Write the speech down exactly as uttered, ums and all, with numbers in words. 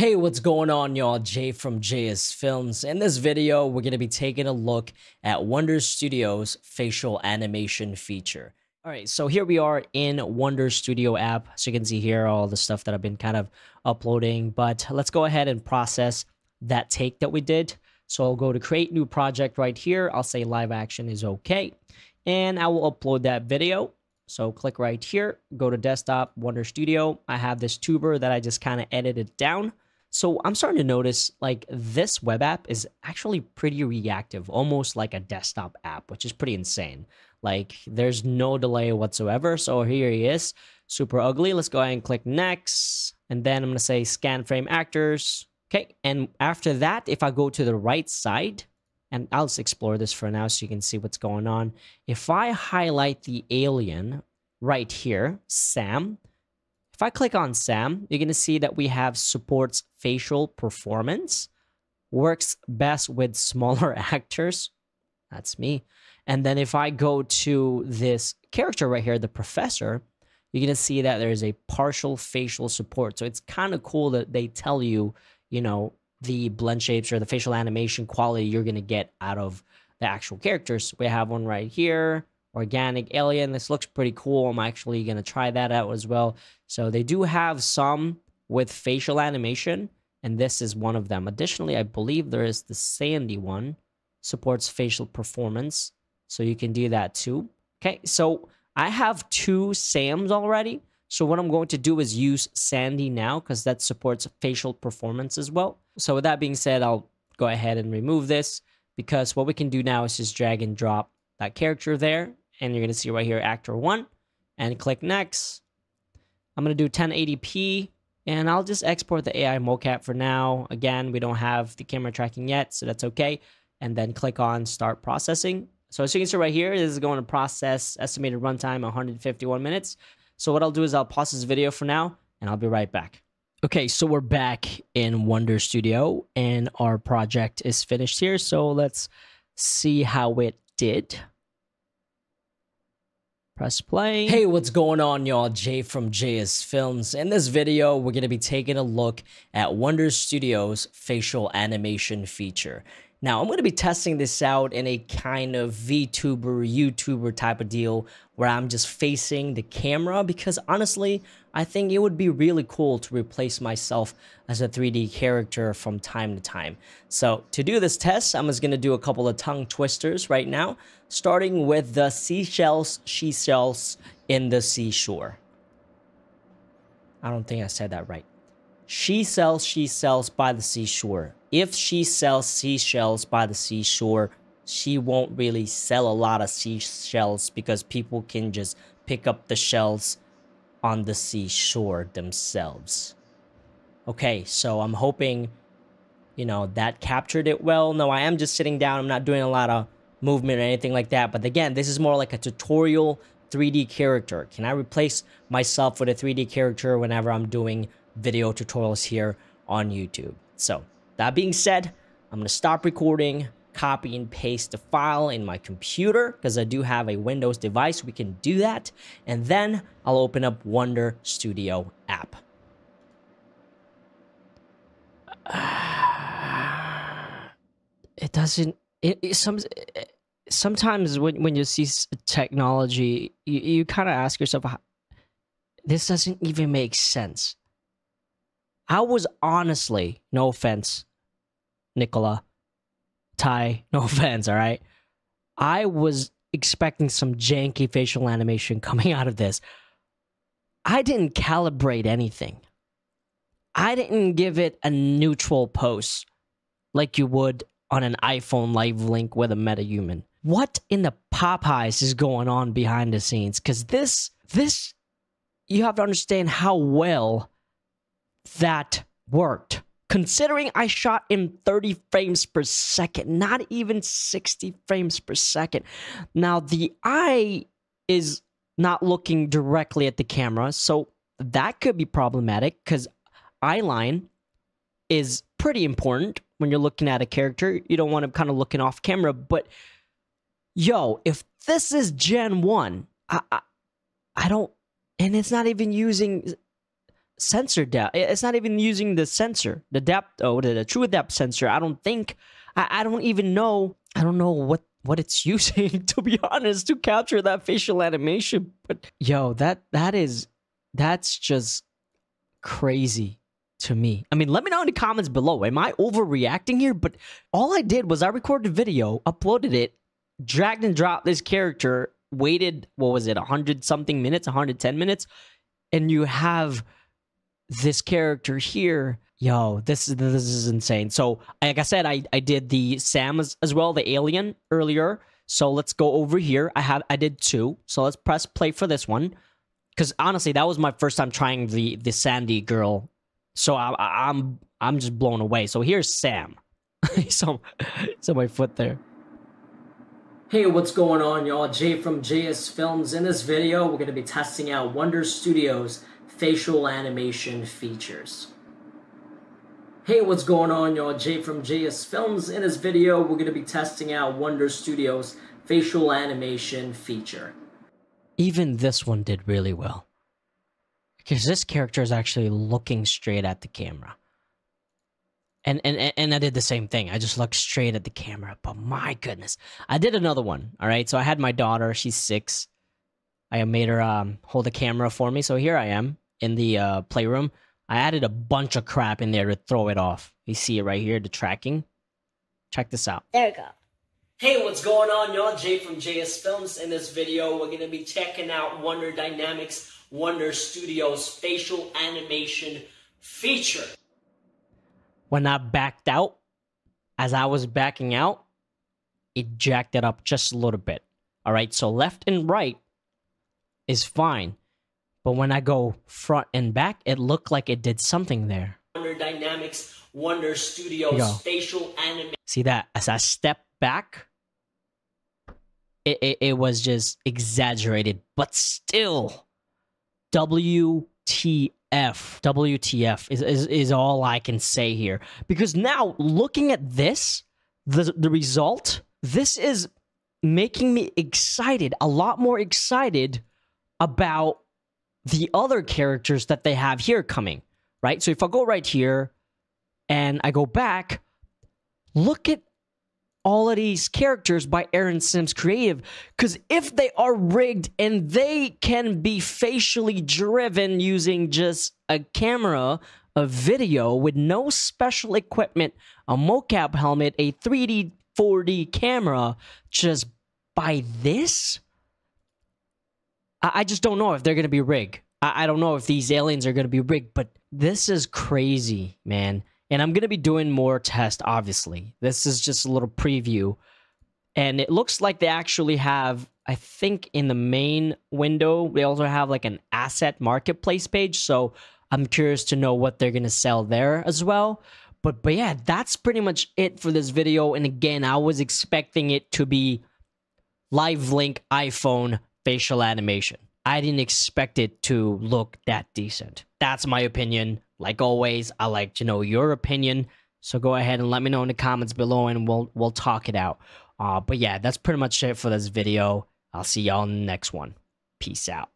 Hey, what's going on, y'all? Jay from J's Films. In this video, we're going to be taking a look at Wonder Studio's facial animation feature. All right, so here we are in Wonder Studio app. So you can see here all the stuff that I've been kind of uploading, but let's go ahead and process that take that we did. So I'll go to create new project right here. I'll say live action is okay, and I will upload that video. So click right here, go to desktop, Wonder Studio. I have this tuber that I just kind of edited down. So I'm starting to notice like this web app is actually pretty reactive, almost like a desktop app, which is pretty insane. Like there's no delay whatsoever. So here he is, super ugly. Let's go ahead and click next. And then I'm going to say scan frame actors. Okay. And after that, if I go to the right side, and I'll just explore this for now so you can see what's going on. If I highlight the alien right here, Sam, if I click on Sam, you're going to see that we have supports facial performance, works best with smaller actors. That's me. And then if I go to this character right here, the professor, you're going to see that there is a partial facial support. So it's kind of cool that they tell you, you know, the blend shapes or the facial animation quality you're going to get out of the actual characters. We have one right here. Organic alien. This looks pretty cool. I'm actually going to try that out as well. So they do have some with facial animation, and this is one of them. Additionally, I believe there is the Sandy one, supports facial performance. So you can do that too. Okay. So I have two Sams already. So what I'm going to do is use Sandy now because that supports facial performance as well. So with that being said, I'll go ahead and remove this because what we can do now is just drag and drop that character there. And you're going to see right here, actor one, and click next. I'm going to do ten eighty p and I'll just export the A I mocap for now. Again, we don't have the camera tracking yet, so that's okay. And then click on start processing. So as you can see right here, this is going to process estimated runtime, one hundred fifty-one minutes. So what I'll do is I'll pause this video for now and I'll be right back. Okay, so we're back in Wonder Studio and our project is finished here. So let's see how it did. Press play. Hey, what's going on, y'all? Jay from J's Films. In this video, we're going to be taking a look at Wonder Studio's facial animation feature. Now, I'm going to be testing this out in a kind of VTuber, YouTuber type of deal where I'm just facing the camera because honestly, I think it would be really cool to replace myself as a three D character from time to time. So to do this test, I'm just going to do a couple of tongue twisters right now, starting with the seashells, she sells in the seashore. I don't think I said that right. She sells, she sells by the seashore. If she sells seashells by the seashore, she won't really sell a lot of seashells because people can just pick up the shells on the seashore themselves. Okay, so I'm hoping, you know, that captured it well. No, I am just sitting down. I'm not doing a lot of movement or anything like that. But again, this is more like a tutorial three D character. Can I replace myself with a three D character whenever I'm doing video tutorials here on YouTube? So that being said, I'm going to stop recording, copy and paste the file in my computer because I do have a Windows device. We can do that. And then I'll open up Wonder Studio app. Uh, it doesn't, it, it, some, it sometimes when, when you see technology, you, you kind of ask yourself, this doesn't even make sense. I was honestly, no offense, Nicola, Ty, no offense, all right? I was expecting some janky facial animation coming out of this. I didn't calibrate anything. I didn't give it a neutral pose like you would on an iPhone Live Link with a MetaHuman. What in the Popeyes is going on behind the scenes? Because this, this, you have to understand how well that worked. Considering I shot in thirty frames per second, not even sixty frames per second. Now, the eye is not looking directly at the camera, so that could be problematic because eye line is pretty important when you're looking at a character. You don't want to kind of looking off camera, but yo, if this is Gen one, I, I, I don't, and it's not even using sensor depth. It's not even using the sensor, the depth, oh, the, the true depth sensor. I don't think, I, I don't even know. I don't know what, what it's using, to be honest, to capture that facial animation. But yo, that, that is, that's just crazy to me. I mean, let me know in the comments below. Am I overreacting here? But all I did was I recorded a video, uploaded it, dragged and dropped this character, waited, what was it, a hundred something minutes, a hundred ten minutes, and you have this character here. Yo, this is this is insane. So like I said, I, I did the Sam as, as well, the alien earlier. So let's go over here. I have I did two. So let's press play for this one. Cause honestly, that was my first time trying the the Sandy girl. So I, I, I'm I'm just blown away. So here's Sam. so so my foot there. Hey, what's going on, y'all? Jay from J S Films. In this video, we're going to be testing out Wonder Studio's facial animation features. Hey, what's going on, y'all? Jay from J S Films. In this video, we're going to be testing out Wonder Studio's facial animation feature. Even this one did really well, because this character is actually looking straight at the camera. And, and and I did the same thing. I just looked straight at the camera, but my goodness. I did another one, all right? So I had my daughter, she's six. I made her um, hold the camera for me. So here I am in the uh, playroom. I added a bunch of crap in there to throw it off. You see it right here, the tracking. Check this out. There we go. Hey, what's going on, y'all? Jay from J S Films. In this video, we're going to be checking out Wonder Dynamics, Wonder Studio's facial animation feature. When I backed out, as I was backing out, it jacked it up just a little bit. All right, so left and right is fine. But when I go front and back, it looked like it did something there. Wonder Dynamics, Wonder Studios, Yo. facial animation. See that? As I stepped back, it, it, it was just exaggerated. But still, W T F. F W T F is, is is all I can say here, because now looking at this, the the result, this is making me excited, a lot more excited about the other characters that they have here coming, right? So if I go right here and I go back, look at all of these characters by Aaron Sims Creative, because if they are rigged and they can be facially driven using just a camera, a video with no special equipment, a mocap helmet, a three D, four D camera, just by this, I, I just don't know if they're going to be rigged. I, I don't know if these aliens are going to be rigged, but this is crazy, man. And I'm going to be doing more tests, obviously. This is just a little preview. And it looks like they actually have, I think in the main window, they also have like an asset marketplace page. So I'm curious to know what they're going to sell there as well. But, but yeah, that's pretty much it for this video. And again, I was expecting it to be Live Link iPhone facial animation. I didn't expect it to look that decent. That's my opinion. Like always, I like to know your opinion, so go ahead and let me know in the comments below, and we'll we'll talk it out. Uh, but yeah, that's pretty much it for this video. I'll see y'all in the next one. Peace out.